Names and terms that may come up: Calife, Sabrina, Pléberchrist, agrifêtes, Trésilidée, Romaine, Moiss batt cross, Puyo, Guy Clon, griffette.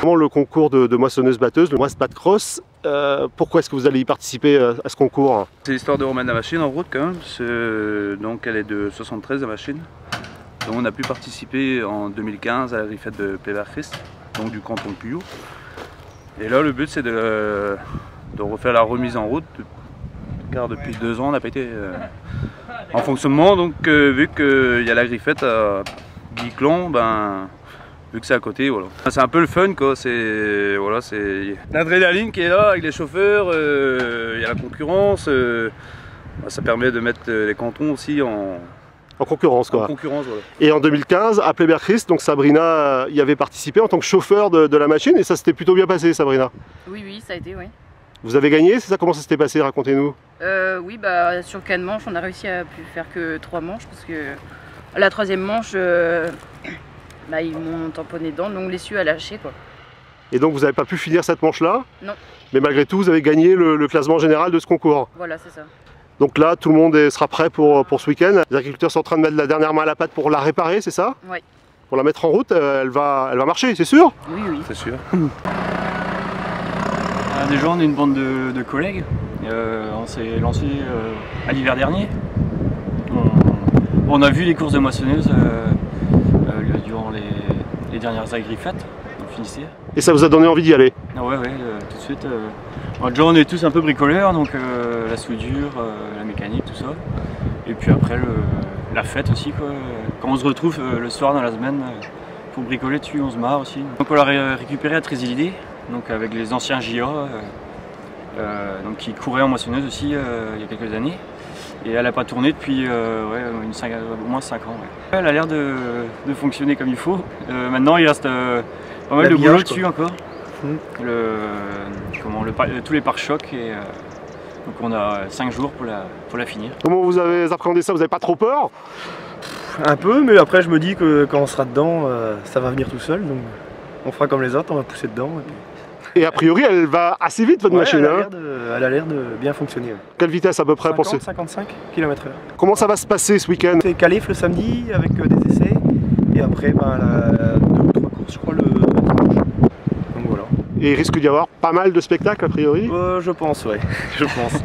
Comment le concours de moissonneuse-batteuse, le moissonneuse-batte-crosse, pourquoi est-ce que vous allez y participer à ce concours? C'est l'histoire de Romaine la machine en route quand même, donc elle est de 73 la machine. Donc on a pu participer en 2015 à la griffette de Pléberchrist, donc du canton de Puyo. Et là le but c'est de refaire la remise en route, car depuis 2 ans on n'a pas été en fonctionnement, donc vu qu'il y a la griffette à Guy Clon, ben... vu que c'est à côté, voilà. C'est un peu le fun, quoi. C'est voilà, c'est l'adrénaline qui est là avec les chauffeurs. Il y a la concurrence. Ça permet de mettre les cantons aussi en concurrence, quoi. En concurrence, voilà. Et en 2015, à Pléberchrist, donc Sabrina y avait participé en tant que chauffeur de la machine, et ça s'était plutôt bien passé, Sabrina. Oui, oui, ça a été, oui. Vous avez gagné, c'est ça? Comment ça s'était passé? Racontez-nous. Oui, bah sur 4 manches, on a réussi à plus faire que 3 manches parce que la 3e manche. Bah, ils m'ont tamponné dedans, donc l'essieu a lâché, quoi. Et donc vous n'avez pas pu finir cette manche-là? Non. Mais malgré tout, vous avez gagné le classement général de ce concours. Voilà, c'est ça. Donc là, tout le monde sera prêt pour ce week-end. Les agriculteurs sont en train de mettre la dernière main à la pâte pour la réparer, c'est ça? Oui. Pour la mettre en route, elle va marcher, c'est sûr? Oui, oui. C'est sûr. Déjà, on est une bande de collègues. On s'est lancé à l'hiver dernier. On a vu les courses de moissonneuses. Durant les dernières agrifêtes, on finissait. Et ça vous a donné envie d'y aller? Ah ouais, tout de suite. Déjà on est tous un peu bricoleurs, donc la soudure, la mécanique, tout ça. Et puis après la fête aussi, quoi. Quand on se retrouve le soir dans la semaine pour bricoler dessus, on se marre aussi. Donc on l'a récupéré à Trésilidée, donc avec les anciens JA, donc qui couraient en moissonneuse aussi il y a quelques années. Et elle n'a pas tourné depuis ouais, au moins 5 ans. Ouais. Elle a l'air de fonctionner comme il faut. Maintenant, il reste pas mal de boulot dessus encore. Mmh. Tous les pare-chocs. Donc on a 5 jours pour la finir. Comment vous avez appréhendé ça? Vous n'avez pas trop peur? Un peu, mais après je me dis que quand on sera dedans, ça va venir tout seul. Donc on fera comme les autres, on va pousser dedans. Et puis... Et a priori, elle va assez vite, votre machine. Elle a l'air de bien fonctionner. Ouais. Quelle vitesse à peu près? 55 km/h. Comment ça va se passer ce week-end? C'est Calife le samedi avec des essais. Et après, 2 ou 3 courses, je crois, le dimanche. Donc voilà. Et il risque d'y avoir pas mal de spectacles, a priori? Je pense, ouais. Je pense.